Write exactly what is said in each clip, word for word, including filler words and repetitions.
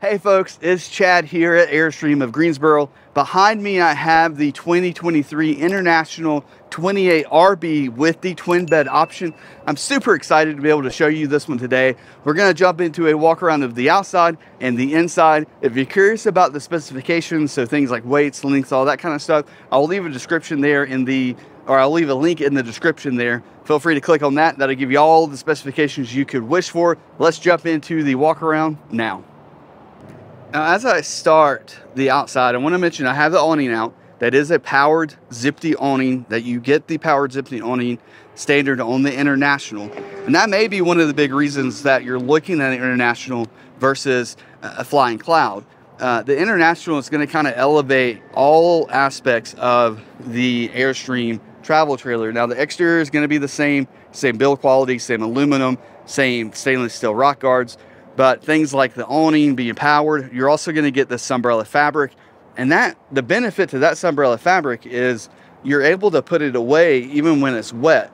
Hey folks, it's Chad here at Airstream of Greensboro. Behind me I have the twenty twenty-three International twenty-eight R B with the twin bed option. I'm super excited to be able to show you this one today. We're going to jump into a walk around of the outside and the inside. If you're curious about the specifications, so things like weights, lengths, all that kind of stuff, I'll leave a description there in the or I'll leave a link in the description there. Feel free to click on that. That'll give you all the specifications you could wish for. Let's jump into the walk around now. Now, as I start the outside, I want to mention I have the awning out. That is a powered Zip-Dee awning that you get the powered Zip-Dee awning standard on the International. And that may be one of the big reasons that you're looking at an International versus a Flying Cloud. Uh, the International is going to kind of elevate all aspects of the Airstream travel trailer. Now, the exterior is going to be the same, same build quality, same aluminum, same stainless steel rock guards. But things like the awning being powered, you're also going to get this Sunbrella fabric. And that the benefit to that Sunbrella fabric is you're able to put it away even when it's wet.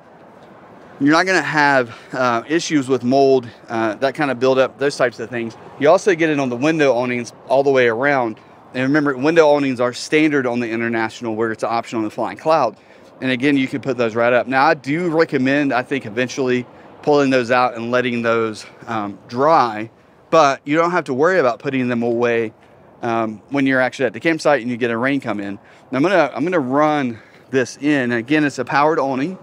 You're not going to have uh, issues with mold, uh, that kind of buildup, those types of things. You also get it on the window awnings all the way around. And remember, window awnings are standard on the International where it's an option on the Flying Cloud. And again, you can put those right up. Now, I do recommend, I think eventually, pulling those out and letting those um, dry, but you don't have to worry about putting them away um, when you're actually at the campsite and you get a rain come in. Now I'm gonna I'm gonna run this in. Again, it's a powered awning,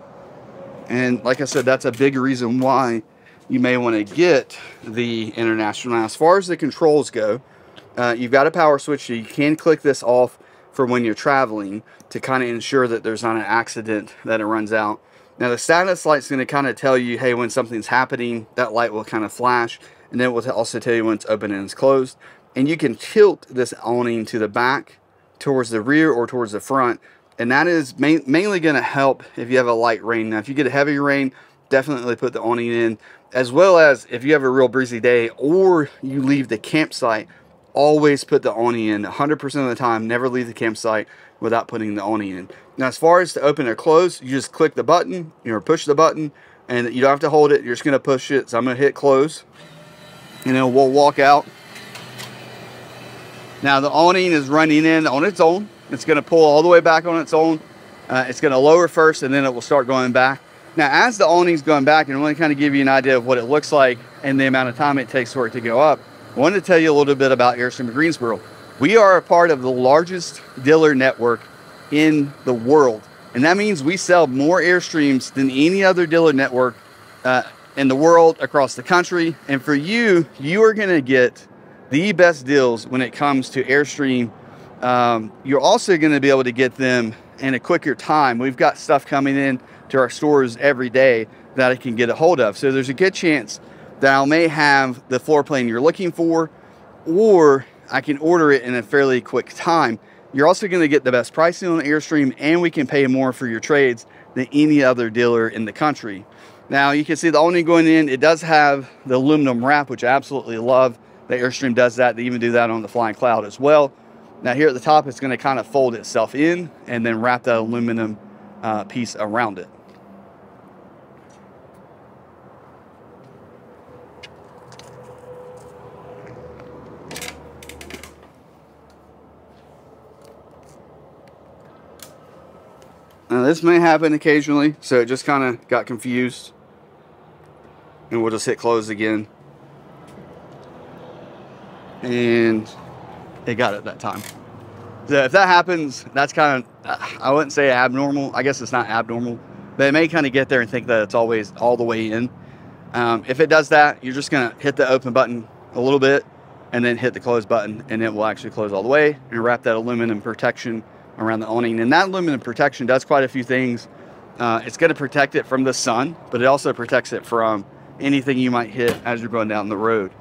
and like I said, that's a big reason why you may want to get the International. Now, as far as the controls go, uh, you've got a power switch, so you can click this off for when you're traveling to kind of ensure that there's not an accident that it runs out. Now, the status light's going to kind of tell you, hey, when something's happening, that light will kind of flash. And then it will also tell you when it's open and it's closed. And you can tilt this awning to the back, towards the rear, or towards the front. And that is ma mainly going to help if you have a light rain. Now, if you get a heavy rain, definitely put the awning in. As well as if you have a real breezy day or you leave the campsite, always put the awning in. one hundred percent of the time, never leave the campsite without putting the awning in. Now, as far as to open or close, you just click the button, you know, push the button, and you don't have to hold it. You're just going to push it. So I'm going to hit close, and then we'll walk out. Now, the awning is running in on its own. It's going to pull all the way back on its own. Uh, it's going to lower first, and then it will start going back. Now, as the awning's going back, and I want to kind of give you an idea of what it looks like and the amount of time it takes for it to go up, I wanted to tell you a little bit about Airstream of Greensboro. We are a part of the largest dealer network in the world. And that means we sell more Airstreams than any other dealer network uh, in the world, across the country. And for you, you are gonna get the best deals when it comes to Airstream. Um, you're also gonna be able to get them in a quicker time. We've got stuff coming in to our stores every day that I can get a hold of. So there's a good chance that I may have the floor plan you're looking for, or I can order it in a fairly quick time. You're also gonna get the best pricing on Airstream, and we can pay more for your trades than any other dealer in the country. Now, you can see the awning going in. It does have the aluminum wrap, which I absolutely love. The Airstream does that. They even do that on the Flying Cloud as well. Now, here at the top, it's gonna kind of fold itself in and then wrap that aluminum uh, piece around it. Now, this may happen occasionally, so it just kind of got confused. And we'll just hit close again. And it got it that time. So if that happens, that's kind of, I wouldn't say abnormal. I guess it's not abnormal. But it may kind of get there and think that it's always all the way in. Um, if it does that, you're just going to hit the open button a little bit and then hit the close button. And it will actually close all the way and wrap that aluminum protection around the awning. And that aluminum protection does quite a few things. Uh, it's going to protect it from the sun, but it also protects it from anything you might hit as you're going down the road.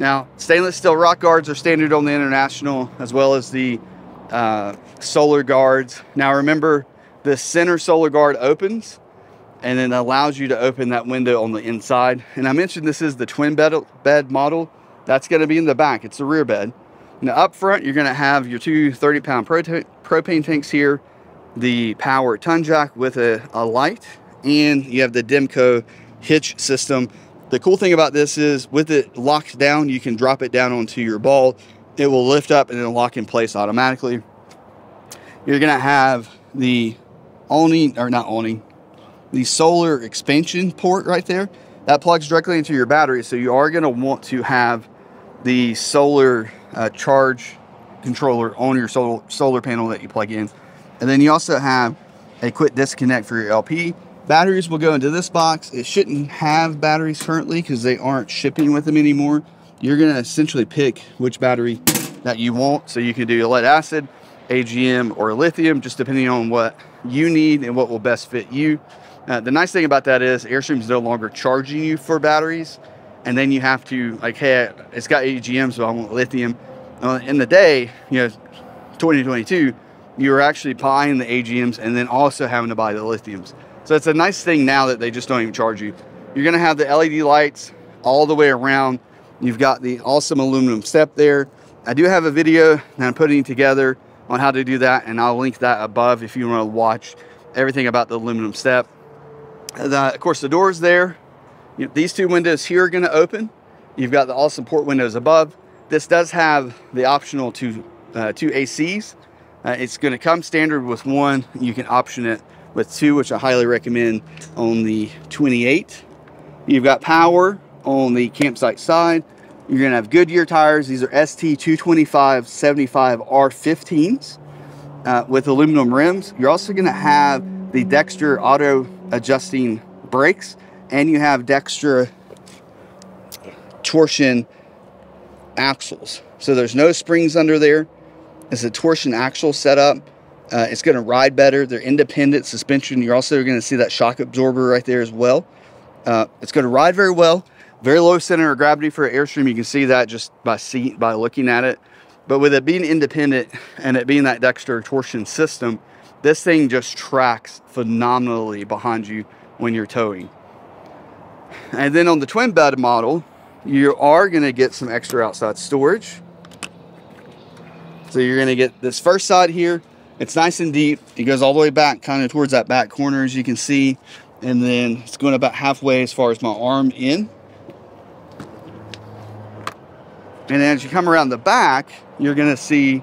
Now, stainless steel rock guards are standard on the International, as well as the uh, solar guards. Now, remember, the center solar guard opens and then allows you to open that window on the inside. And I mentioned this is the twin bed, bed model. That's going to be in the back. It's the rear bed. Now, up front, you're going to have your two thirty pound propane tanks here, the power ton jack with a, a light, and you have the Demco hitch system. The cool thing about this is with it locked down, you can drop it down onto your ball. It will lift up and it'll lock in place automatically. You're gonna have the awning, or not awning, the solar expansion port right there. That plugs directly into your battery, so you are gonna want to have the solar uh, charge controller on your solar, solar panel that you plug in. And then you also have a quick disconnect for your L P. Batteries will go into this box. It shouldn't have batteries currently because they aren't shipping with them anymore. You're gonna essentially pick which battery that you want. So you can do lead acid, A G M, or lithium, just depending on what you need and what will best fit you. Uh, the nice thing about that is Airstream is no longer charging you for batteries. And then you have to, like, hey, it's got A G M, so I want lithium. Uh, in the day, you know, twenty twenty-two, you were actually buying the A G Ms and then also having to buy the lithiums. So it's a nice thing now that they just don't even charge you. You're gonna have the L E D lights all the way around. You've got the awesome aluminum step there. I do have a video that I'm putting together on how to do that, and I'll link that above if you wanna watch everything about the aluminum step. The, of course, the doors there. You know, these two windows here are gonna open. You've got the awesome port windows above. This does have the optional two, uh, two A Cs. Uh, it's gonna come standard with one. You can option it with two, which I highly recommend on the twenty-eight. You've got power on the campsite side. You're gonna have Goodyear tires. These are S T two twenty-five seventy-five R fifteens uh, with aluminum rims. You're also gonna have the Dexter auto adjusting brakes, and you have Dexter torsion axles. So there's no springs under there. It's a torsion axle setup. Uh, it's gonna ride better. They're independent suspension. You're also gonna see that shock absorber right there as well. Uh, it's gonna ride very well. Very low center of gravity for an Airstream. You can see that just by seat, by looking at it. But with it being independent and it being that Dexter torsion system, this thing just tracks phenomenally behind you when you're towing. And then on the twin bed model, you are gonna get some extra outside storage. So you're gonna get this first side here. It's nice and deep. It goes all the way back kind of towards that back corner, as you can see. And then it's going about halfway as far as my arm in. And then as you come around the back, you're going to see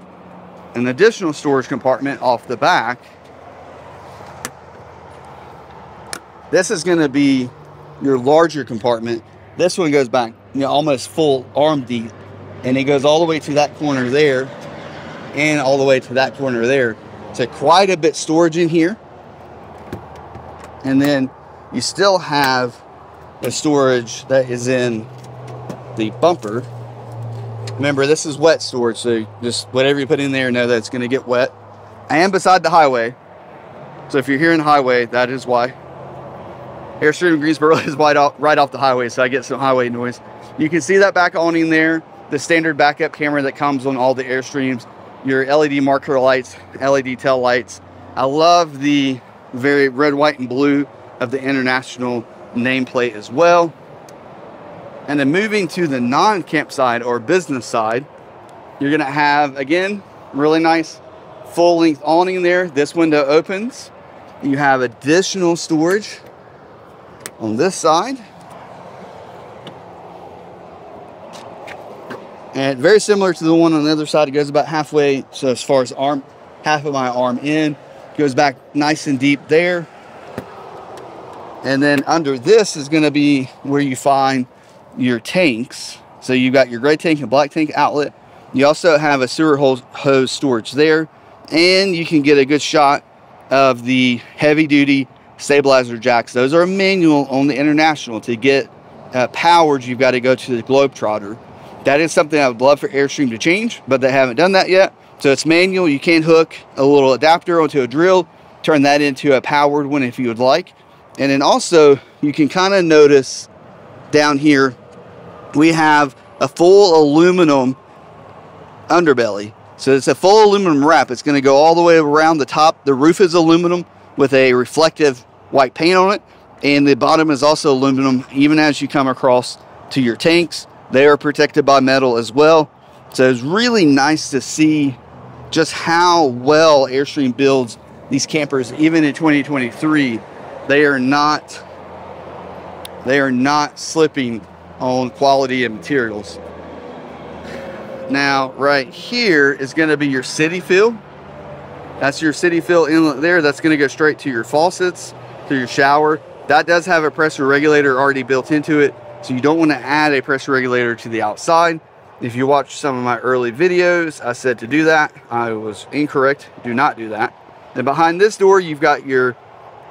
an additional storage compartment off the back. This is going to be your larger compartment. This one goes back, you know, almost full arm deep. And it goes all the way to that corner there, and all the way to that corner there. So quite a bit storage in here. And then you still have the storage that is in the bumper. Remember, this is wet storage, so just whatever you put in there, know that it's gonna get wet. I am beside the highway. So if you're here in the highway, that is why. Airstream of Greensboro is right off, right off the highway, so I get some highway noise. You can see that back awning there, the standard backup camera that comes on all the Airstreams, your L E D marker lights, L E D tail lights. I love the very red, white, and blue of the International nameplate as well. And then moving to the non-camp side or business side, you're gonna have, again, really nice full-length awning there. This window opens. You have additional storage on this side. And very similar to the one on the other side, it goes about halfway, so as far as arm, half of my arm in, goes back nice and deep there. And then under this is gonna be where you find your tanks. So you've got your gray tank and black tank outlet. You also have a sewer hose storage there, and you can get a good shot of the heavy duty stabilizer jacks. Those are manual on the International. To get uh, powered, you've got to go to the Globetrotter. That is something I would love for Airstream to change, but they haven't done that yet. So it's manual. You can hook a little adapter onto a drill, turn that into a powered one if you would like. And then also, you can kind of notice down here, we have a full aluminum underbelly. So it's a full aluminum wrap. It's going to go all the way around the top. The roof is aluminum with a reflective white paint on it. And the bottom is also aluminum, even as you come across to your tanks. They are protected by metal as well. So it's really nice to see just how well Airstream builds these campers. Even in twenty twenty-three, they are not, They are not slipping on quality of materials. Now, right here is gonna be your city fill. That's your city fill inlet there. That's gonna go straight to your faucets, to your shower. That does have a pressure regulator already built into it. So you don't wanna add a pressure regulator to the outside. If you watch some of my early videos, I said to do that. I was incorrect, do not do that. And behind this door, you've got your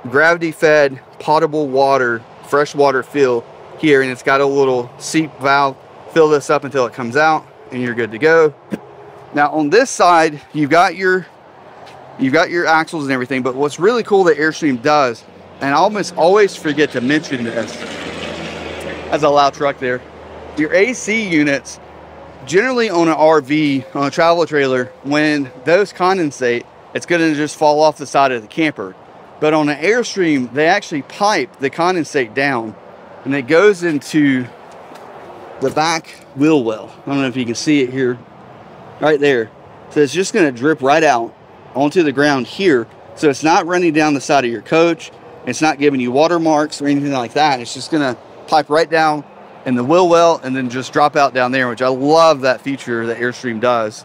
gravity fed potable water, fresh water fill here, and it's got a little seep valve. Fill this up until it comes out and you're good to go. Now on this side, you've got your, you've got your axles and everything, but what's really cool that Airstream does, and I almost always forget to mention this, that's a loud truck there. Your A C units, generally on an R V, on a travel trailer, when those condensate, it's gonna just fall off the side of the camper. But on an Airstream, they actually pipe the condensate down and it goes into the back wheel well. I don't know if you can see it here, right there. So it's just gonna drip right out onto the ground here. So it's not running down the side of your coach. It's not giving you water marks or anything like that. It's just gonna pipe right down in the wheel well and then just drop out down there, which I love that feature that Airstream does.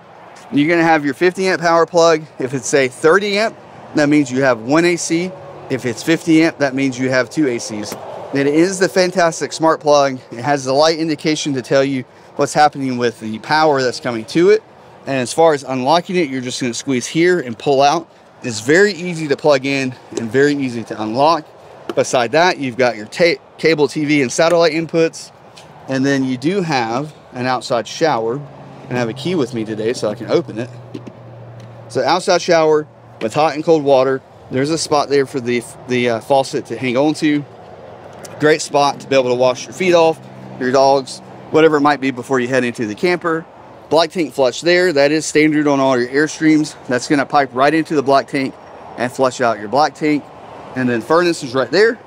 You're gonna have your fifty amp power plug. If it's say thirty amp, that means you have one A C. If it's fifty amp, that means you have two A Cs. It is the fantastic smart plug. It has the light indication to tell you what's happening with the power that's coming to it. And as far as unlocking it, you're just gonna squeeze here and pull out. It's very easy to plug in and very easy to unlock. Beside that, you've got your cable T V and satellite inputs. And then you do have an outside shower, and I have a key with me today so I can open it. So outside shower with hot and cold water. There's a spot there for the, the uh, faucet to hang on to. Great spot to be able to wash your feet off, your dogs, whatever it might be before you head into the camper. Black tank flush there. That is standard on all your Airstreams. That's gonna pipe right into the black tank and flush out your black tank. And then furnace is right there.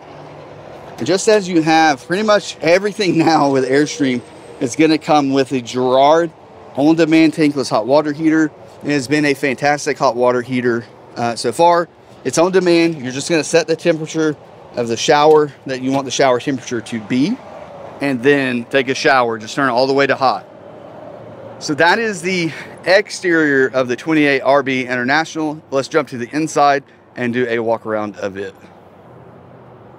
And just as you have pretty much everything now with Airstream, it's gonna come with a Girard on-demand tankless hot water heater. It has been a fantastic hot water heater uh, so far. It's on demand. You're just gonna set the temperature of the shower that you want the shower temperature to be, and then take a shower, just turn it all the way to hot. So that is the exterior of the twenty-eight R B International. Let's jump to the inside and do a walk around of it.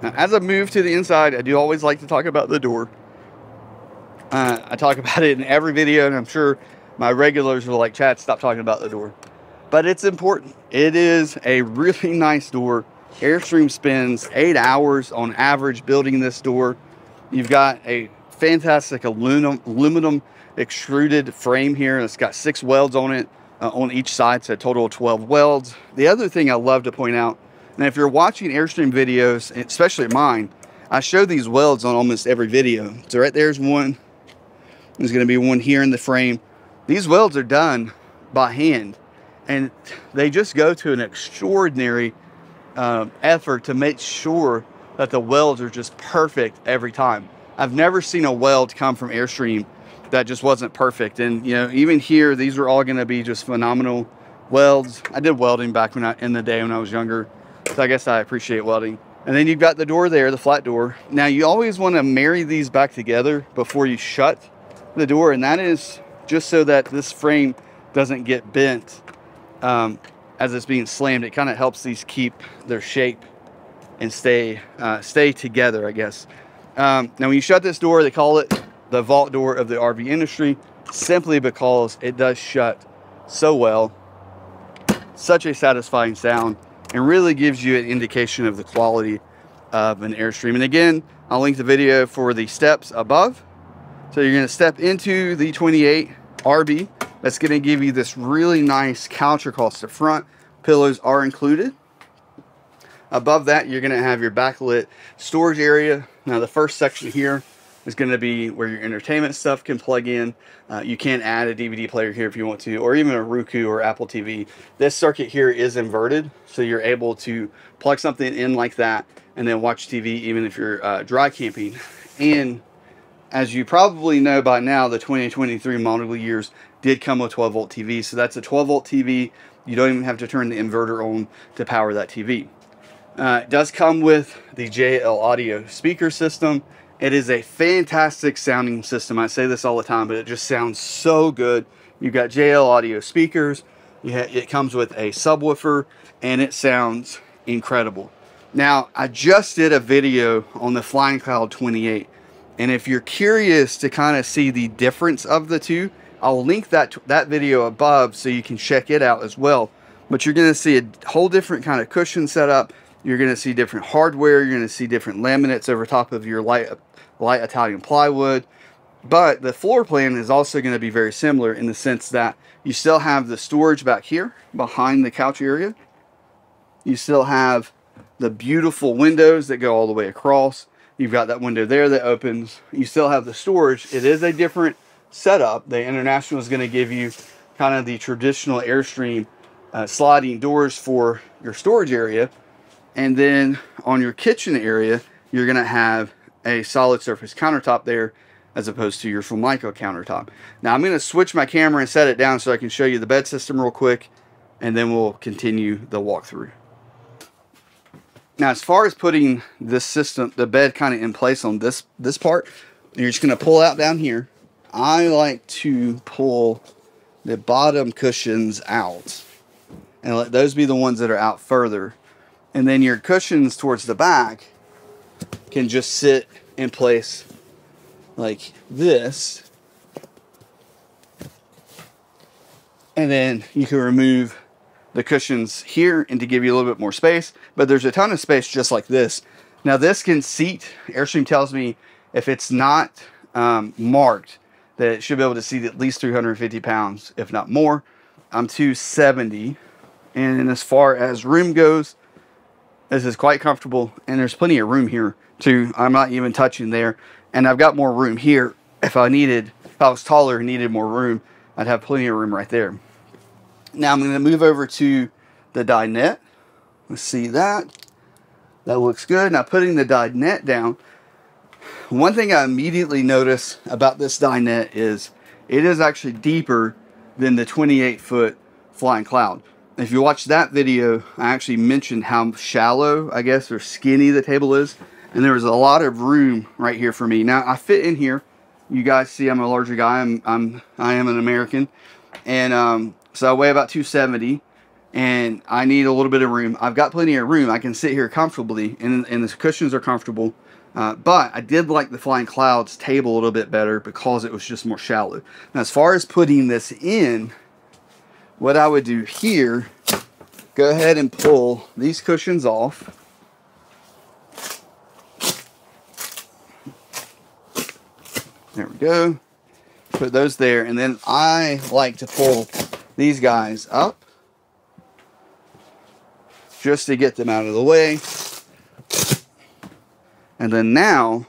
Now, as I move to the inside, I do always like to talk about the door. Uh, I talk about it in every video, and I'm sure my regulars are like, Chad, stop talking about the door. But it's important. It is a really nice door. Airstream spends eight hours on average building this door. You've got a fantastic aluminum, aluminum extruded frame here. It's got six welds on it uh, on each side, so a total of twelve welds. The other thing I love to point out, and if you're watching Airstream videos, especially mine, I show these welds on almost every video. So right there's one. There's gonna be one here in the frame. These welds are done by hand, and they just go to an extraordinary Um, effort to make sure that the welds are just perfect every time. I've never seen a weld come from Airstream that just wasn't perfect. And you know, even here, these are all gonna be just phenomenal welds. I did welding back when I, in the day when I was younger, so I guess I appreciate welding. And then you've got the door there, the flat door. Now you always wanna marry these back together before you shut the door, and that is just so that this frame doesn't get bent. Um, as it's being slammed, it kind of helps these keep their shape and stay uh, stay together, I guess. Um, now, when you shut this door, they call it the vault door of the R V industry, simply because it does shut so well. Such a satisfying sound, and really gives you an indication of the quality of an Airstream. And again, I'll link the video for the steps above. So you're gonna step into the twenty-eight R B. That's gonna give you this really nice couch across the front. Pillows are included. Above that, you're gonna have your backlit storage area. Now the first section here is gonna be where your entertainment stuff can plug in. Uh, you can add a D V D player here if you want to, or even a Roku or Apple T V. This circuit here is inverted, so you're able to plug something in like that and then watch T V even if you're uh, dry camping. And as you probably know by now, the twenty twenty-three model years did come with twelve volt T V. So that's a twelve volt T V. You don't even have to turn the inverter on to power that T V. Uh, it does come with the J L Audio speaker system It is a fantastic sounding system. I say this all the time, but it just sounds so good. You've got J L Audio speakers. It comes with a subwoofer, and it sounds incredible. Now, I just did a video on the Flying Cloud twenty-eight, and if you're curious to kind of see the difference of the two, I'll link that, that video above so you can check it out as well. But you're going to see a whole different kind of cushion setup. You're going to see different hardware. You're going to see different laminates over top of your light, light Italian plywood. But the floor plan is also going to be very similar in the sense that you still have the storage back here behind the couch area. You still have the beautiful windows that go all the way across. You've got that window there that opens. You still have the storage. It is a different setup. The International is going to give you kind of the traditional Airstream uh, sliding doors for your storage area. And then on your kitchen area, you're going to have a solid surface countertop there, as opposed to your Formica countertop. Now I'm going to switch my camera and set it down so I can show you the bed system real quick, and then we'll continue the walkthrough. Now, as far as putting this system, the bed kind of in place on this, this part, you're just going to pull out down here. I like to pull the bottom cushions out and let those be the ones that are out further. And then your cushions towards the back can just sit in place like this, and then you can remove the cushions here and to give you a little bit more space. But there's a ton of space just like this. Now this can seat, Airstream tells me if it's not um, marked that it should be able to seat at least three hundred fifty pounds, if not more. I'm two seventy, and as far as room goes, this is quite comfortable, and there's plenty of room here too. I'm not even touching there. And I've got more room here. If I needed, if I was taller and needed more room, I'd have plenty of room right there. Now I'm going to move over to the dinette. Let's see that. That looks good. Now putting the dinette down, one thing I immediately notice about this dinette is it is actually deeper than the twenty-eight foot Flying Cloud. If you watch that video, I actually mentioned how shallow, I guess, or skinny the table is. And there was a lot of room right here for me. Now I fit in here. You guys see I'm a larger guy. I'm, I'm, I am an American. And um, so I weigh about two seventy. And I need a little bit of room. I've got plenty of room. I can sit here comfortably. And, and the cushions are comfortable. Uh, but I did like the Flying Cloud's table a little bit better because it was just more shallow. Now as far as putting this in, what I would do here, go ahead and pull these cushions off. There we go. Put those there. And then I like to pull these guys up just to get them out of the way. And then now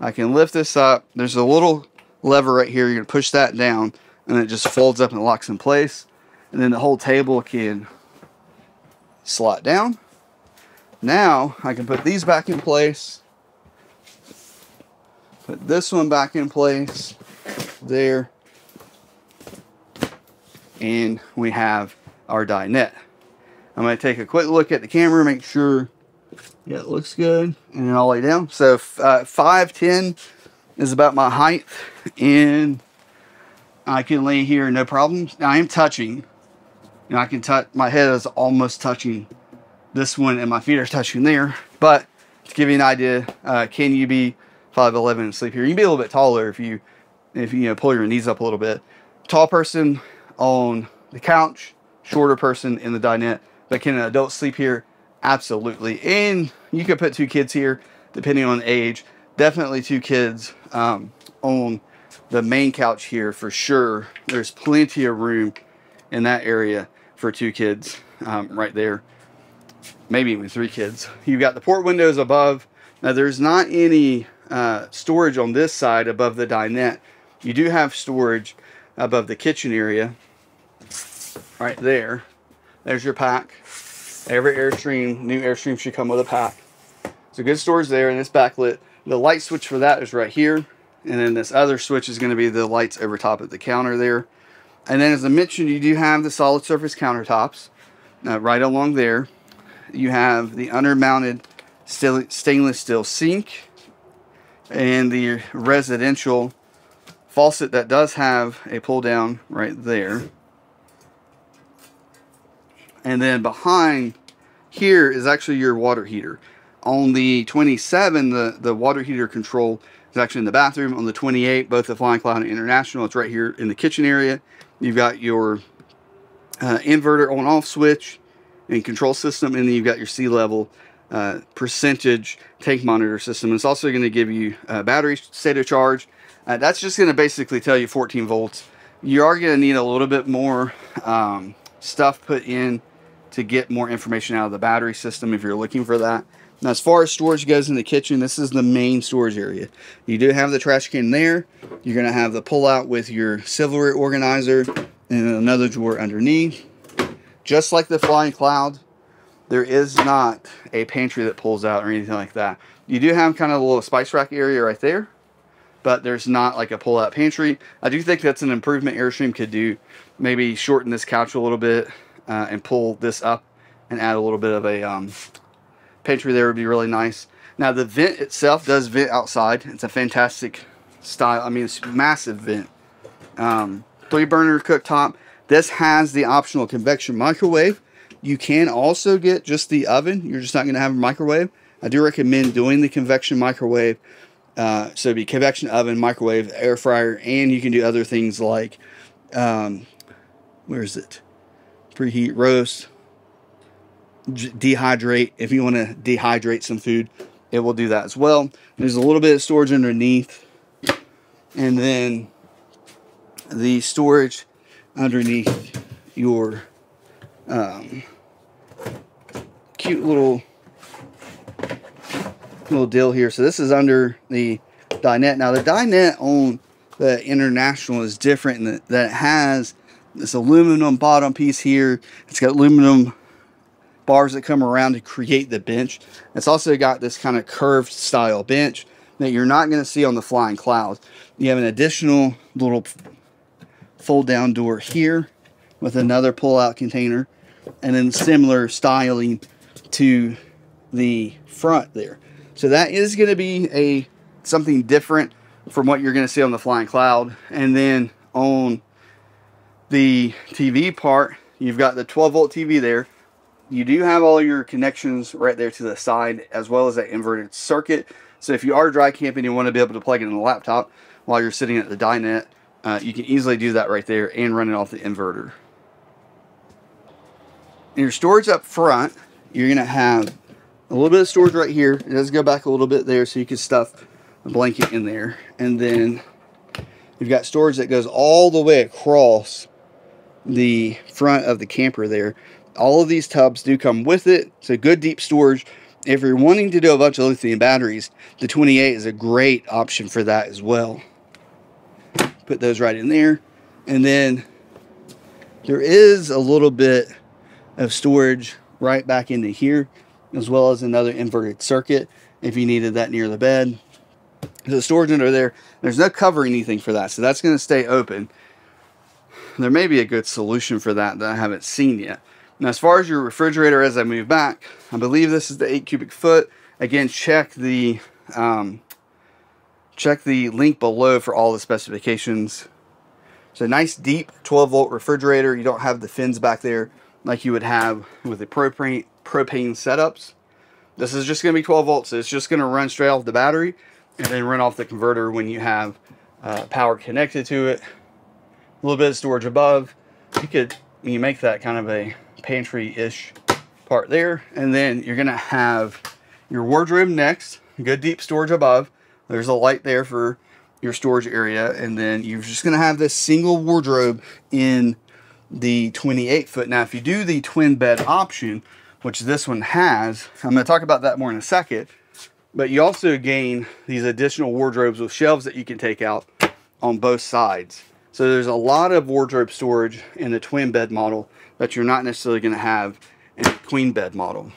I can lift this up. There's a little lever right here. You're going to push that down and it just folds up and locks in place. And then the whole table can slot down. Now I can put these back in place. Put this one back in place there, and we have our dinette. I'm going to take a quick look at the camera, make sure yeah, it looks good, and then I'll lay down. So uh, five ten is about my height, and I can lay here no problems. Now I am touching, and I can touch, my head is almost touching this one, and my feet are touching there. But to give you an idea, uh, can you be five eleven and sleep here? You can be a little bit taller if you, if you, you know, pull your knees up a little bit. Tall person on the couch, shorter person in the dinette. But can an adult sleep here? Absolutely. And you could put two kids here, depending on age. Definitely two kids um, on the main couch here for sure. There's plenty of room in that area for two kids um, right there. Maybe even three kids. You've got the port windows above. Now there's not any Uh, storage on this side above the dinette. You do have storage above the kitchen area right there. There's your pack. Every Airstream, new Airstream, should come with a pack. So good storage there, and it's backlit. The light switch for that is right here, and then this other switch is going to be the lights over top of the counter there. And then, as I mentioned, you do have the solid surface countertops uh, right along there. You have the undermounted stainless steel sink. and the residential faucet that does have a pull down right there. And then behind here is actually your water heater. On the twenty-seven, the, the water heater control is actually in the bathroom. On the twenty-eight, both the Flying Cloud and International, it's right here in the kitchen area. You've got your uh, inverter on-off switch and control system, and then you've got your sea level uh, percentage tank monitor system. It's also going to give you a battery state of charge. Uh, that's just going to basically tell you fourteen volts. You are going to need a little bit more um, stuff put in to get more information out of the battery system if you're looking for that. Now, as far as storage goes in the kitchen, this is the main storage area. You do have the trash can there. You're going to have the pullout with your silverware organizer and another drawer underneath. Just like the Flying Cloud, there is not a pantry that pulls out or anything like that. You do have kind of a little spice rack area right there, but there's not like a pull-out pantry. I do think that's an improvement Airstream could do. Maybe shorten this couch a little bit uh, and pull this up and add a little bit of a um, pantry there would be really nice. Now the vent itself does vent outside. It's a fantastic style. I mean, it's a massive vent. Um, three burner cooktop. This has the optional convection microwave. You can also get just the oven. You're just not gonna have a microwave. I do recommend doing the convection microwave. Uh, so it'd be convection oven, microwave, air fryer, and you can do other things like, um, where is it? Preheat, roast, dehydrate. If you want to dehydrate some food, it will do that as well. There's a little bit of storage underneath, and then the storage underneath your um, cute little little deal here. So this is under the dinette. Now the dinette on the International is different in that, that it has this aluminum bottom piece here. It's got aluminum bars that come around to create the bench. It's also got this kind of curved style bench that you're not going to see on the Flying Cloud. You have an additional little fold down door here with another pull out container, and then similar styling to the front there. So that is going to be a something different from what you're going to see on the Flying Cloud. And then on the T V part, you've got the twelve volt T V there. You do have all your connections right there to the side, as well as that inverted circuit. So if you are dry camping, you want to be able to plug it in the laptop while you're sitting at the dinette. Uh, you can easily do that right there and run it off the inverter. And your storage up front, you're going to have a little bit of storage right here. It does go back a little bit there, so you can stuff a blanket in there. And then you've got storage that goes all the way across the front of the camper there. All of these tubs do come with it, so good deep storage. If you're wanting to do a bunch of lithium batteries, the twenty-eight is a great option for that as well. Put those right in there. And then there is a little bit of storage right back into here, as well as another inverted circuit if you needed that near the bed. So the storage under there, there's no cover or anything for that, so that's going to stay open. There may be a good solution for that that I haven't seen yet. Now, as far as your refrigerator, as I move back, I believe this is the eight cubic foot. Again, check the um, check the link below for all the specifications. So nice deep twelve volt refrigerator. You don't have the fins back there like you would have with the propane propane setups. This is just going to be twelve volts, so it's just going to run straight off the battery and then run off the converter when you have uh, power connected to it. A little bit of storage above. You could you make that kind of a pantry-ish part there, and then you're going to have your wardrobe next. Good deep storage above. There's a light there for your storage area, and then you're just going to have this single wardrobe in the twenty-eight foot. Now, if you do the twin bed option, which this one has, I'm going to talk about that more in a second, but you also gain these additional wardrobes with shelves that you can take out on both sides. So there's a lot of wardrobe storage in the twin bed model that you're not necessarily going to have in the queen bed model.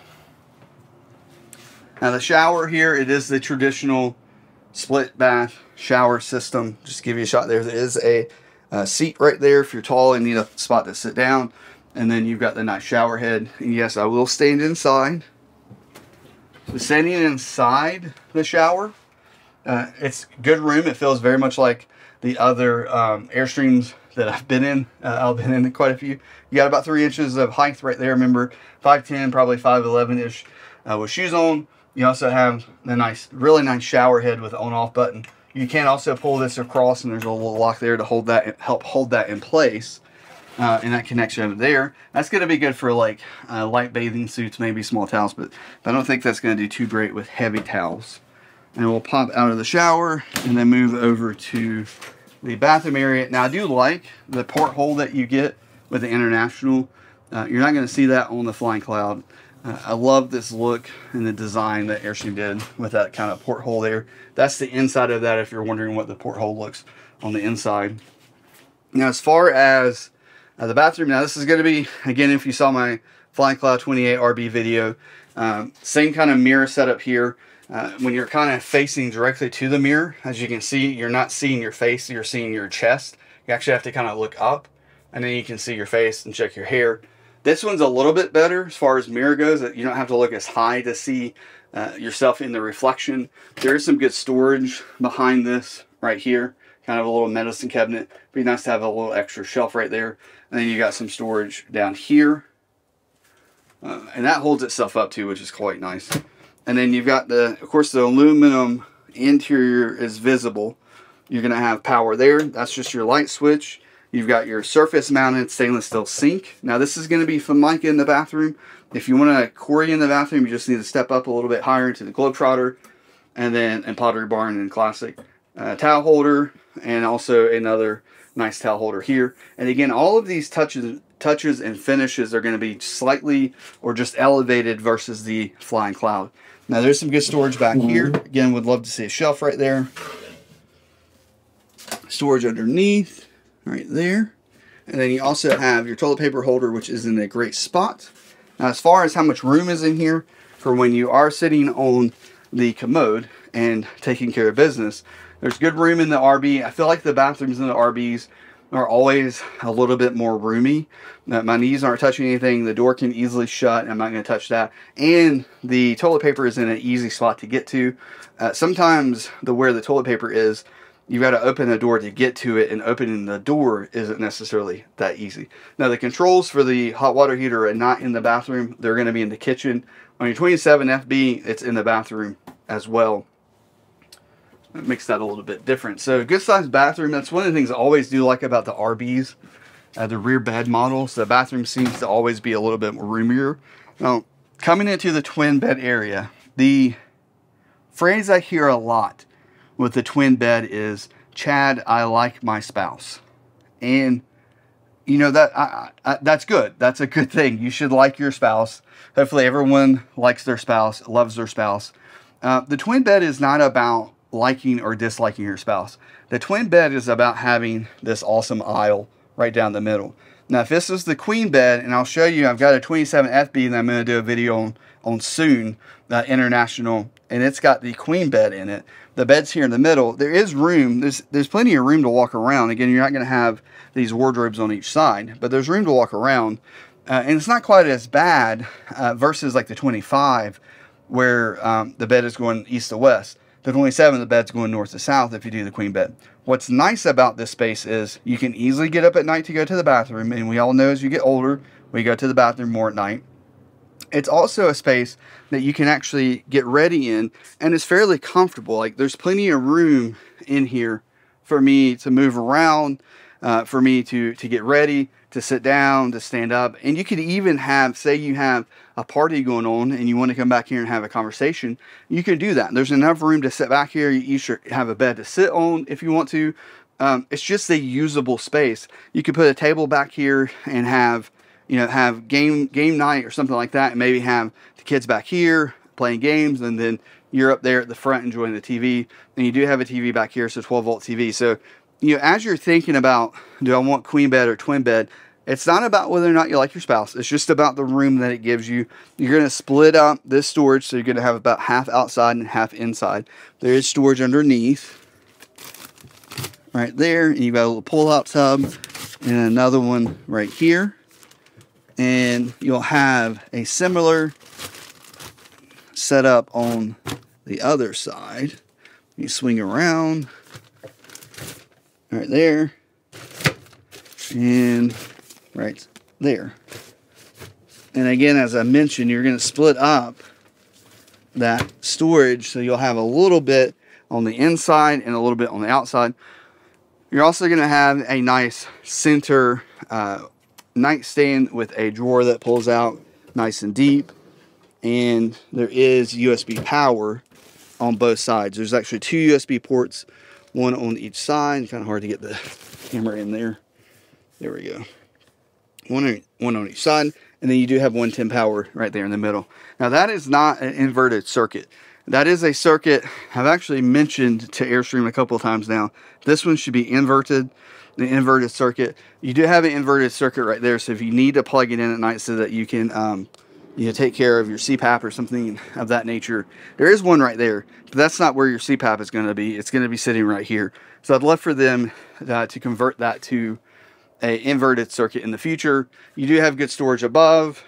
Now the shower here, it is the traditional split bath shower system. Just to give you a shot there, there is a, a seat right there if you're tall and need a spot to sit down. And then you've got the nice shower head. And yes, I will stand inside. So standing inside the shower, Uh, it's good room. It feels very much like the other um, Airstreams that I've been in. Uh, I've been in quite a few. You got about three inches of height right there. Remember, five ten, probably five eleven-ish uh, with shoes on. You also have a nice, really nice shower head with an on-off button. You can also pull this across, and there's a little lock there to hold that, help hold that in place. Uh, and that connection over there, that's going to be good for like uh, light bathing suits, maybe small towels, but, but I don't think that's going to do too great with heavy towels. And we'll pop out of the shower and then move over to the bathroom area. Now I do like the porthole that you get with the International. Uh, you're not going to see that on the Flying Cloud. Uh, I love this look and the design that Airstream did with that kind of porthole there. That's the inside of that if you're wondering what the porthole looks on the inside. Now as far as Uh, the bathroom, now this is going to be, again, if you saw my Flying Cloud twenty-eight R B video, um, same kind of mirror setup here. Uh, when you're kind of facing directly to the mirror, as you can see, you're not seeing your face, you're seeing your chest. You actually have to kind of look up, and then you can see your face and check your hair. This one's a little bit better as far as mirror goes. You don't have to look as high to see uh, yourself in the reflection. There is some good storage behind this right here. Kind of a little medicine cabinet. Be nice to have a little extra shelf right there. And then you got some storage down here. Uh, and that holds itself up too, which is quite nice. And then you've got the, of course, the aluminum interior is visible. You're going to have power there. That's just your light switch. You've got your surface mounted stainless steel sink. Now this is going to be Formica in the bathroom. If you want to Corian in the bathroom, you just need to step up a little bit higher into the Globetrotter. And then in Pottery Barn and Classic. Uh, towel holder, and also another nice towel holder here. And again, all of these touches touches and finishes are going to be slightly or just elevated versus the Flying Cloud. Now there's some good storage back here. Again, would love to see a shelf right there. Storage underneath right there. And then you also have your toilet paper holder, which is in a great spot. Now as far as how much room is in here for when you are sitting on the commode and taking care of business, there's good room in the R B. I feel like the bathrooms in the R Bs are always a little bit more roomy. My knees aren't touching anything. The door can easily shut. I'm not going to touch that. And the toilet paper is in an easy spot to get to. Uh, sometimes the where the toilet paper is, you've got to open the door to get to it, and opening the door isn't necessarily that easy. Now the controls for the hot water heater are not in the bathroom. They're going to be in the kitchen. On your twenty-seven F B, it's in the bathroom as well. It makes that a little bit different. So good sized bathroom. That's one of the things I always do like about the R Bs, uh, the rear bed models. The bathroom seems to always be a little bit more roomier. Now, coming into the twin bed area, the phrase I hear a lot with the twin bed is, "Chad, I like my spouse." And you know, that I, I, that's good. That's a good thing. You should like your spouse. Hopefully everyone likes their spouse, loves their spouse. Uh, the twin bed is not about liking or disliking your spouse. The twin bed is about having this awesome aisle right down the middle. Now, if this is the queen bed, and I'll show you, I've got a twenty-seven F B that I'm going to do a video on, on soon, uh, International, and it's got the queen bed in it. The bed's here in the middle. There is room. There's, there's plenty of room to walk around. Again, you're not going to have these wardrobes on each side, but there's room to walk around. Uh, and it's not quite as bad uh, versus like the twenty-five where um, the bed is going east to west. The twenty-seven, the bed's going north to south if you do the queen bed. What's nice about this space is you can easily get up at night to go to the bathroom. And we all know as you get older, we go to the bathroom more at night. It's also a space that you can actually get ready in, and it's fairly comfortable. Like, there's plenty of room in here for me to move around, uh, for me to, to get ready, to sit down, to stand up. And you could even have, say you have a party going on and you want to come back here and have a conversation, you can do that. There's enough room to sit back here. You should have a bed to sit on if you want to. Um, it's just a usable space. You could put a table back here and have, you know, have game game night or something like that, and maybe have the kids back here playing games, and then you're up there at the front enjoying the T V. And you do have a T V back here, so twelve volt T V. So, you know, as you're thinking about, do I want queen bed or twin bed? It's not about whether or not you like your spouse. It's just about the room that it gives you. You're going to split up this storage, so you're going to have about half outside and half inside. There is storage underneath right there. And you've got a little pull-out tub and another one right here. And you'll have a similar setup on the other side. You swing around right there and right there. And again, as I mentioned, you're going to split up that storage so you'll have a little bit on the inside and a little bit on the outside. You're also going to have a nice center uh, nightstand with a drawer that pulls out nice and deep, and there is U S B power on both sides. There's actually two U S B ports, one on each side. It's kind of hard to get the camera in there. There we go. One, one on each side, and then you do have one ten power right there in the middle. Now that is not an inverted circuit. That is a circuit I've actually mentioned to Airstream a couple of times now. This one should be inverted, the inverted circuit. You do have an inverted circuit right there, so if you need to plug it in at night so that you can um, you know, take care of your C PAP or something of that nature, there is one right there, but that's not where your C PAP is going to be. It's going to be sitting right here. So I'd love for them uh, to convert that to an inverted circuit in the future. You do have good storage above,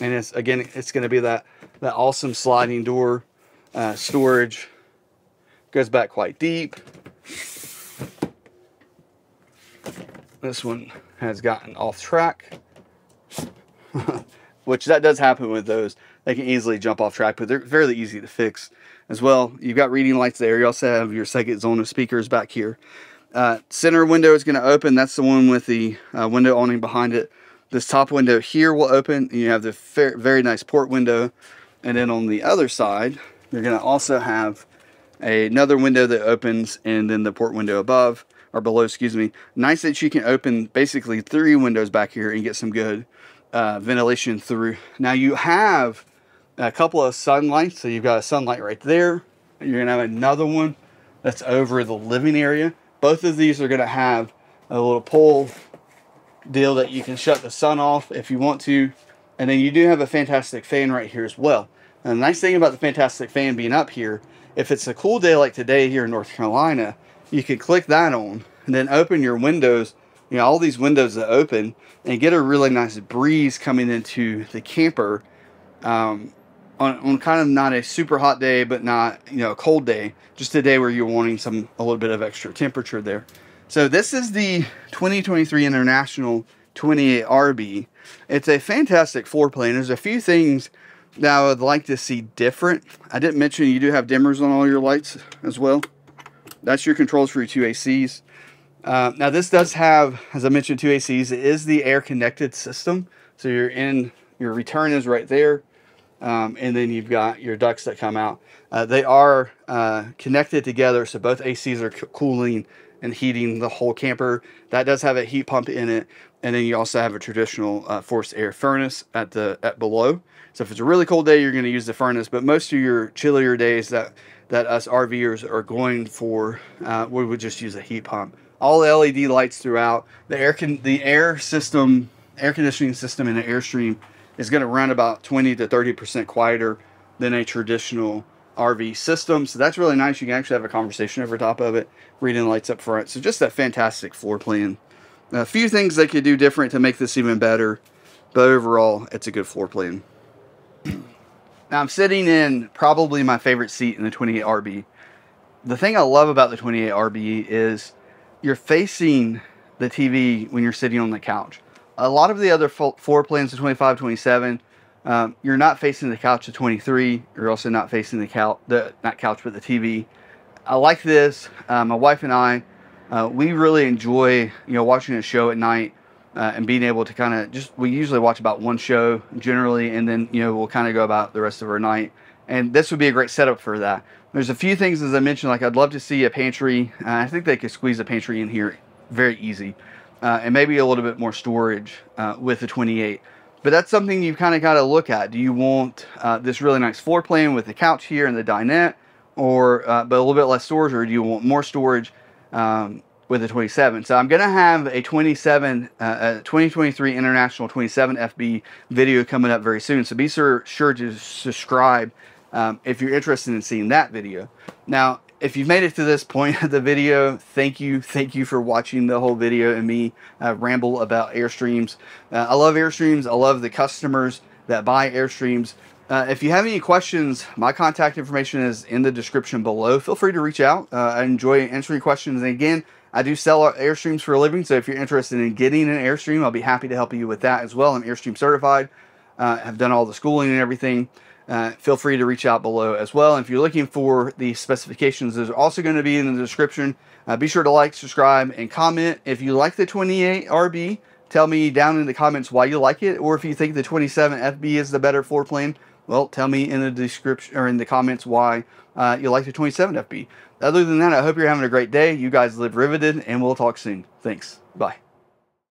and it's again, it's going to be that, that awesome sliding door. Uh, storage goes back quite deep. This one has gotten off track, which that does happen with those. They can easily jump off track, but they're fairly easy to fix as well. You've got reading lights there. You also have your second zone of speakers back here. Uh, center window is going to open. That's the one with the uh, window awning behind it. This top window here will open. And you have the very nice port window. And then on the other side, you're going to also have a, another window that opens, and then the port window above, or below, excuse me. Nice that you can open basically three windows back here and get some good uh, ventilation through. Now you have a couple of sunlights. So you've got a sunlight right there. And you're going to have another one that's over the living area. Both of these are going to have a little pole deal that you can shut the sun off if you want to. And then you do have a fantastic fan right here as well. And the nice thing about the fantastic fan being up here, if it's a cool day like today here in North Carolina, you can click that on and then open your windows, you know, all these windows that open, and get a really nice breeze coming into the camper um, on, on kind of not a super hot day, but not, you know, a cold day, just a day where you're wanting some, a little bit of extra temperature there. So this is the twenty twenty-three International twenty-eight R B. It's a fantastic floor plan. There's a few things that I would like to see different. I didn't mention you do have dimmers on all your lights as well. That's your controls for your two A Cs. Uh, now this does have, as I mentioned, two A Cs. It is the air connected system. So you're in, your return is right there. Um, and then you've got your ducts that come out. Uh, they are uh, connected together. So both A Cs are cooling and heating the whole camper. That does have a heat pump in it. And then you also have a traditional uh, forced air furnace at the at below. So if it's a really cold day, you're going to use the furnace. But most of your chillier days that, that us RVers are going for, uh, we would just use a heat pump. All L E D lights throughout. The air con the air system, air conditioning system in an Airstream is going to run about twenty to thirty percent quieter than a traditional R V system. So that's really nice. You can actually have a conversation over top of it, reading lights up front. So just a fantastic floor plan. A few things they could do different to make this even better, but overall, it's a good floor plan. Now I'm sitting in probably my favorite seat in the twenty-eight R B. The thing I love about the twenty-eight R B is you're facing the T V when you're sitting on the couch. A lot of the other floor plans, the twenty-five, twenty-seven, um, you're not facing the couch. The twenty-three, you're also not facing the couch, the, not couch, but the T V. I like this. Uh, my wife and I, Uh, we really enjoy, you know, watching a show at night uh, and being able to kind of just, we usually watch about one show generally, and then, you know, we'll kind of go about the rest of our night. And this would be a great setup for that. There's a few things, as I mentioned, like I'd love to see a pantry. Uh, I think they could squeeze a pantry in here very easy. Uh, and maybe a little bit more storage uh, with the twenty-eight. But that's something you've kind of got to look at. Do you want uh, this really nice floor plan with the couch here and the dinette, or uh, but a little bit less storage, or do you want more storage Um, with a twenty-seven? So I'm going to have a twenty-seven, uh, a twenty twenty-three International twenty-seven F B video coming up very soon. So be sure, sure to subscribe um, if you're interested in seeing that video. Now, if you've made it to this point of the video, thank you. Thank you for watching the whole video and me uh, ramble about Airstreams. Uh, I love Airstreams. I love the customers that buy Airstreams. Uh, if you have any questions, my contact information is in the description below. Feel free to reach out. Uh, I enjoy answering questions. And again, I do sell Airstreams for a living, so if you're interested in getting an Airstream, I'll be happy to help you with that as well. I'm Airstream certified. Uh, I've done all the schooling and everything. Uh, feel free to reach out below as well. And if you're looking for the specifications, those are also going to be in the description. Uh, be sure to like, subscribe, and comment. If you like the twenty-eight R B, tell me down in the comments why you like it. Or if you think the twenty-seven F B is the better floor plan, well, tell me in the description or in the comments why uh, you like the twenty-seven F B. Other than that, I hope you're having a great day. You guys live riveted, and we'll talk soon. Thanks. Bye.